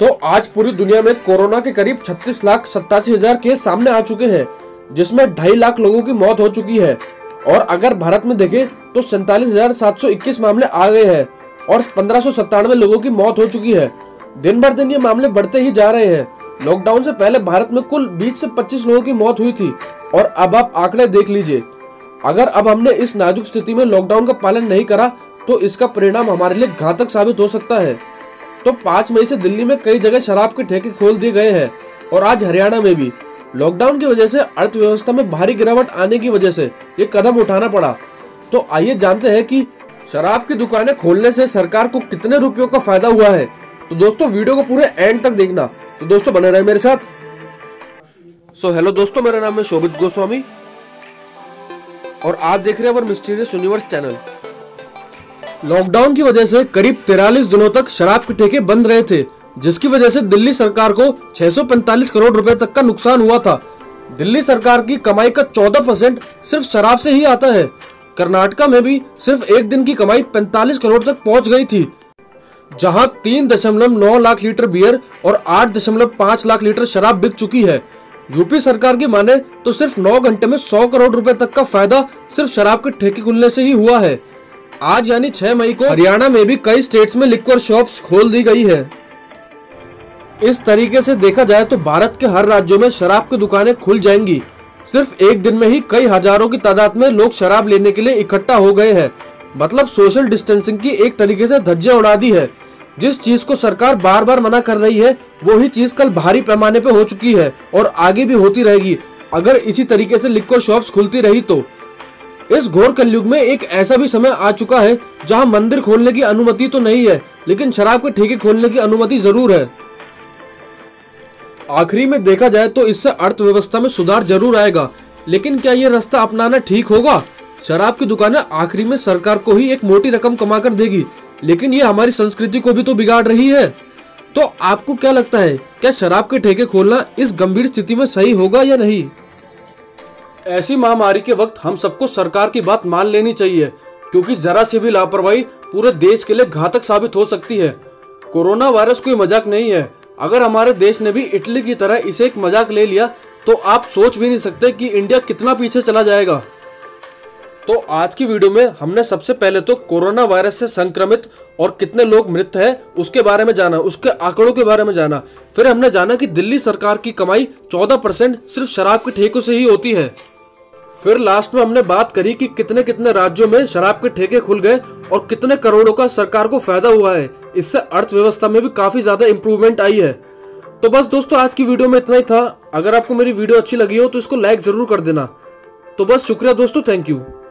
तो आज पूरी दुनिया में कोरोना के करीब 36,87,000 केस सामने आ चुके हैं, जिसमें 2.5 लाख लोगों की मौत हो चुकी है। और अगर भारत में देखें तो 47,721 मामले आ गए हैं और 1597 लोगों की मौत हो चुकी है। दिन भर दिन ये मामले बढ़ते ही जा रहे हैं। लॉकडाउन से पहले भारत में कुल 20 से 25 लोगों की मौत हुई थी और अब आप आंकड़े देख लीजिए। अगर अब हमने इस नाजुक स्थिति में लॉकडाउन का पालन नहीं करा तो इसका परिणाम हमारे लिए घातक साबित हो सकता है। तो 5 मई से दिल्ली में कई जगह शराब के ठेके खोल दिए गए हैं और आज हरियाणा में भी लॉकडाउन की वजह से अर्थव्यवस्था में भारी गिरावट आने की वजह से ये कदम उठाना पड़ा। तो आइए जानते हैं कि शराब की दुकानें खोलने से सरकार को कितने रुपयों का फायदा हुआ है। तो दोस्तों वीडियो को पूरे एंड तक देखना। तो दोस्तों बने रहे मेरे साथ। हेलो दोस्तों, मेरा नाम है शोभित गोस्वामी और आप देख रहे हैं our mysterious universe channel. Lockdown की वजह से करीब 43 दिनों तक शराब के ठेके बंद रहे थे, जिसकी वजह से दिल्ली सरकार को 645 करोड़ रुपए तक का नुकसान हुआ था। दिल्ली सरकार की कमाई का 14% सिर्फ शराब से ही आता है। कर्नाटका में भी सिर्फ एक दिन की कमाई 45 करोड़ तक पहुंच गई थी, जहां 3.9 लाख लीटर बियर और 8.5 लाख लीटर शराब बिक चुकी है। यूपी सरकार की माने तो सिर्फ 9 घंटे में 100 करोड़ रुपए तक का फायदा सिर्फ शराब के ठेके खुलने से ही हुआ है। आज यानी 6 मई को हरियाणा में भी कई स्टेट्स में लिक्वर शॉप्स खोल दी गई है। इस तरीके से देखा जाए तो भारत के हर राज्यों में शराब की दुकानें खुल जाएंगी। सिर्फ एक दिन में ही कई हजारों की तादाद में लोग शराब लेने के लिए इकट्ठा हो गए हैं। मतलब सोशल डिस्टेंसिंग की एक तरीके से धज्जियां उड़ा दी है। जिस चीज को सरकार बार बार मना कर रही है वही चीज कल भारी पैमाने पे हो चुकी है और आगे भी होती रहेगी अगर इसी तरीके से लिक्वर शॉप्स खुलती रही तो। इस घोर कलयुग में एक ऐसा भी समय आ चुका है जहां मंदिर खोलने की अनुमति तो नहीं है, लेकिन शराब के ठेके खोलने की अनुमति जरूर है। आखिरी में देखा जाए तो इससे अर्थव्यवस्था में सुधार जरूर आएगा, लेकिन क्या ये रास्ता अपनाना ठीक होगा? शराब की दुकानें आखिरी में सरकार को ही एक मोटी रकम कमा कर देगी, लेकिन ये हमारी संस्कृति को भी तो बिगाड़ रही है। तो आपको क्या लगता है, क्या शराब के ठेके खोलना इस गंभीर स्थिति में सही होगा या नहीं? ऐसी महामारी के वक्त हम सबको सरकार की बात मान लेनी चाहिए, क्योंकि जरा सी भी लापरवाही पूरे देश के लिए घातक साबित हो सकती है। कोरोना वायरस कोई मजाक नहीं है। अगर हमारे देश ने भी इटली की तरह इसे एक मजाक ले लिया तो आप सोच भी नहीं सकते कि इंडिया कितना पीछे चला जाएगा। तो आज की वीडियो में हमने सबसे पहले तो कोरोना वायरस से संक्रमित और कितने लोग मृत हैं उसके बारे में जाना, उसके आंकड़ों के बारे में जाना। फिर हमने जाना कि दिल्ली सरकार की कमाई 14% सिर्फ शराब के ठेकों से ही होती है। फिर लास्ट में हमने बात करी कि कितने कितने राज्यों में शराब के ठेके खुल गए और कितने करोड़ों का सरकार को फायदा हुआ है। इससे अर्थव्यवस्था में भी काफ़ी ज़्यादा इम्प्रूवमेंट आई है। तो बस दोस्तों आज की वीडियो में इतना ही था। अगर आपको मेरी वीडियो अच्छी लगी हो तो इसको लाइक ज़रूर कर देना। तो बस शुक्रिया दोस्तों, थैंक यू।